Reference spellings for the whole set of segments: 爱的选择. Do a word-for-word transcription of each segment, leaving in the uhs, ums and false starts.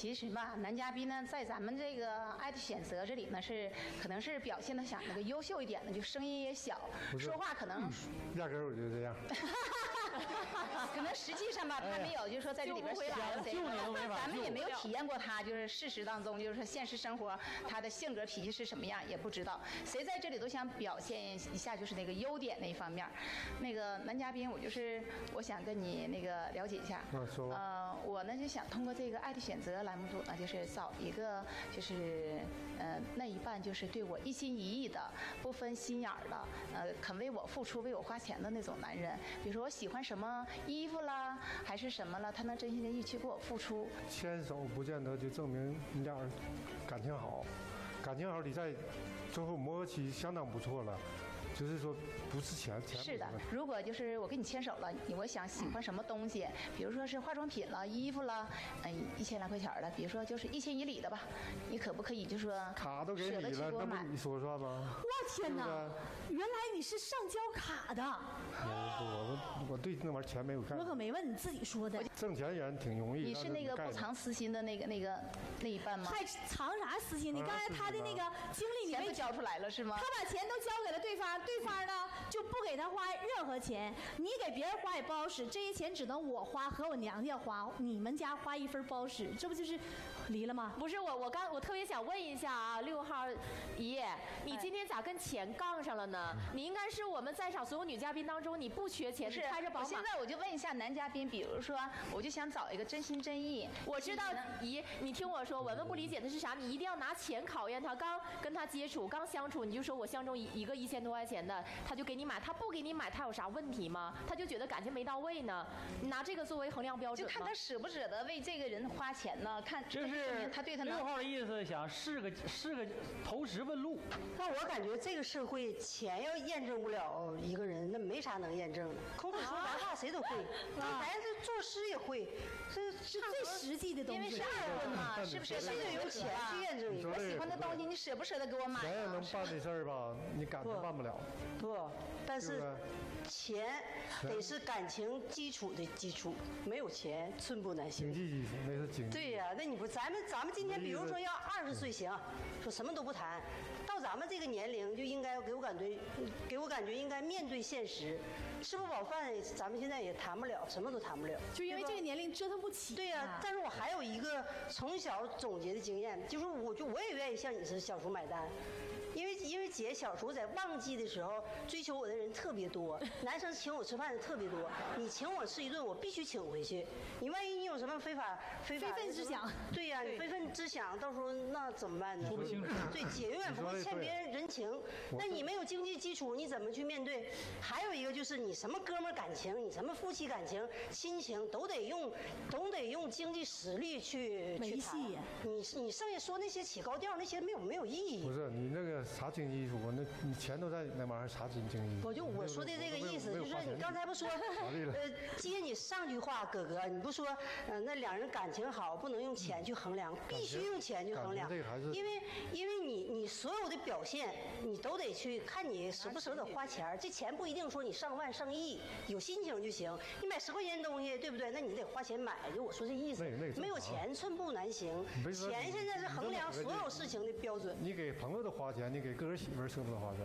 其实吧，男嘉宾呢，在咱们这个爱的选择这里呢，是可能是表现的想那个优秀一点的，就声音也小，说话可能压根儿我就这样。可能实际上吧，他没有，就是说在这里边选了谁，咱们也没有体验过他，就是事实当中，就是说现实生活他的性格脾气是什么样也不知道。谁在这里都想表现一下，就是那个优点那一方面。那个男嘉宾，我就是我想跟你那个了解一下。嗯，说。呃，我呢就想通过这个爱的选择栏目组呢，就是找一个就是呃那一半就是对我一心一意的，不分心眼儿的，呃肯为我付出、为我花钱的那种男人。比如说我喜欢什么衣服啦，还是什么了，他能真心真意去给我付出。牵手不见得就证明你俩感情好，感情好你在最后磨合期相当不错了。就是说，不是钱，钱是的。如果就是我跟你牵手了，我想喜欢什么东西，比如说是化妆品了、衣服了，嗯，一千来块钱的，比如说就是一千以里的吧，你可不可以就说卡都给你了，那不你说算吗？我天哪！原来你是上交卡的。我我对那玩意钱没有看。我可没问，你自己说的。挣钱人挺容易。你是那个不藏私心的那个那个那一半吗？还藏啥私心？你刚才他的那个经历，你没交出来了是吗？他把钱都交给了对方。对方呢就不给他花任何钱，你给别人花也不好使，这些钱只能我花和我娘家花，你们家花一分不好使，这不就是离了吗？不是我，我刚我特别想问一下啊，六号一夜，你今天咋跟钱杠上了呢？哎、你应该是我们在场所有女嘉宾当中你不缺钱，是开着宝马。我现在我就问一下男嘉宾，比如说我就想找一个真心真意，我知道一，你听我说，文文不理解的是啥？你一定要拿钱考验他。刚跟他接触，刚相处，你就说我相中一个一千多块钱。的他就给你买，他不给你买，他有啥问题吗？他就觉得感情没到位呢。你拿这个作为衡量标准，就看他舍不舍得为这个人花钱呢？看就是他对他六号的意思，想试个试个投石问路。那我感觉这个社会，钱要验证不了一个人，那没啥能验证的。孔子说白话谁都会，咱这作诗也会，这是最实际的东西。因为是二婚嘛，是不是？谁得有钱去验证一个我喜欢的东西，你舍不舍得给我买？咱也能办这事儿吧？你感情办不了。不，但是钱得是感情基础的基础，没有钱寸步难行。经济基础那是经济。对呀、啊，那你不咱们咱们今天比如说要二十岁行，说什么都不谈，到咱们这个年龄就应该给我感觉，给我感觉应该面对现实，吃不饱饭咱们现在也谈不了，什么都谈不了，就因为这个年龄折腾不起、啊。对呀、啊，但是我还有一个从小总结的经验，就是我就我也愿意像你是小叔买单。因为因为姐小时候在旺季的时候追求我的人特别多，男生请我吃饭的特别多，你请我吃一顿我必须请回去，你万一你有什么非法非法非分之想，对呀、啊，你非分之想到时候那怎么办呢？说不清楚。对，姐永远不会欠别人人情，那你没有经济基础你怎么去面对？还有一个就是你什么哥们感情，你什么夫妻感情、亲情都得用都得用经济实力去维系。你你剩下说那些起高调那些没有没有意义。不是你那个。啥经济基础？我那你钱都在那玩意儿，啥经济？我就我说的这个意思，就是你刚才不说，呃，接你上句话，哥哥，你不说，嗯，那两人感情好，不能用钱去衡量，必须用钱去衡量，因为因为你你所有的表现，你都得去看你舍不舍得花钱，这钱不一定说你上万上亿，有心情就行。你买十块钱东西，对不对？那你得花钱买，就我说这意思。没有钱寸步难行，钱现在是衡量所有事情的标准。你给朋友的花钱。你给个人媳妇儿舍不得花钱，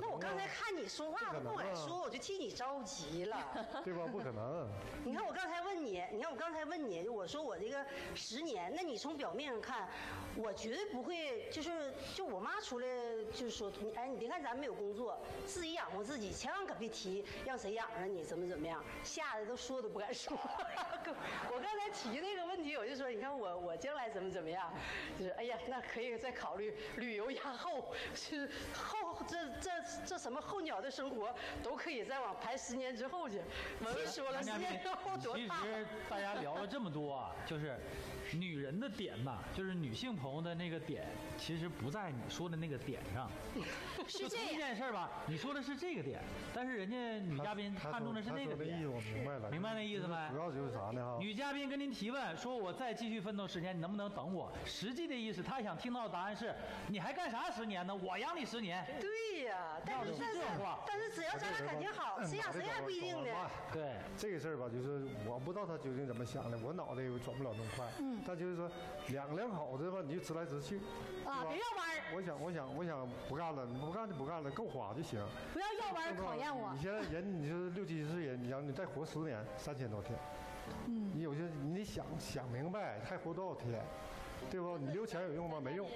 那我刚才看你说话都不敢说，我就替你着急了，对吧？不可能。你看我刚才问你，你看我刚才问你，我说我这个十年，那你从表面上看，我绝对不会，就是就我妈出来就说，哎，你别看咱没有工作，自己养活自己，千万可别提让谁养着你，怎么怎么样，吓得都说都不敢说。我刚才提那个问题，我就说，你看我我将来怎么怎么样，就是哎呀，那可以再考虑旅游压后。是后这这这什么候鸟的生活都可以再往排十年之后去。文文说了，十年之后多大？其实大家聊了这么多啊，就是女人的点吧，就是女性朋友的那个点，其实不在你说的那个点上。是这件事吧？你说的是这个点，但是人家女嘉宾看中的是那个点。我明白了，明白那意思没？主要就是啥呢？女嘉宾跟您提问说：“我再继续奋斗十年，你能不能等我？”实际的意思，她想听到的答案是：“你还干啥十年？”我养你十年，对呀，但是但是但是只要咱俩感情好，谁养谁还不一定呢。对这个事儿吧，就是我不知道他究竟怎么想的，我脑袋也转不了那么快。嗯，但就是说两个两口子吧，你就直来直去啊，别要弯儿。我想，我想，我想不干了，你不干就不干了，够花就行。不要要弯儿，考验我。你现在人，你就是六七十岁人，你让你再活十年，三千多天。嗯，你有些你得想想明白，还活多少天，对不？你留钱有用吗？没用。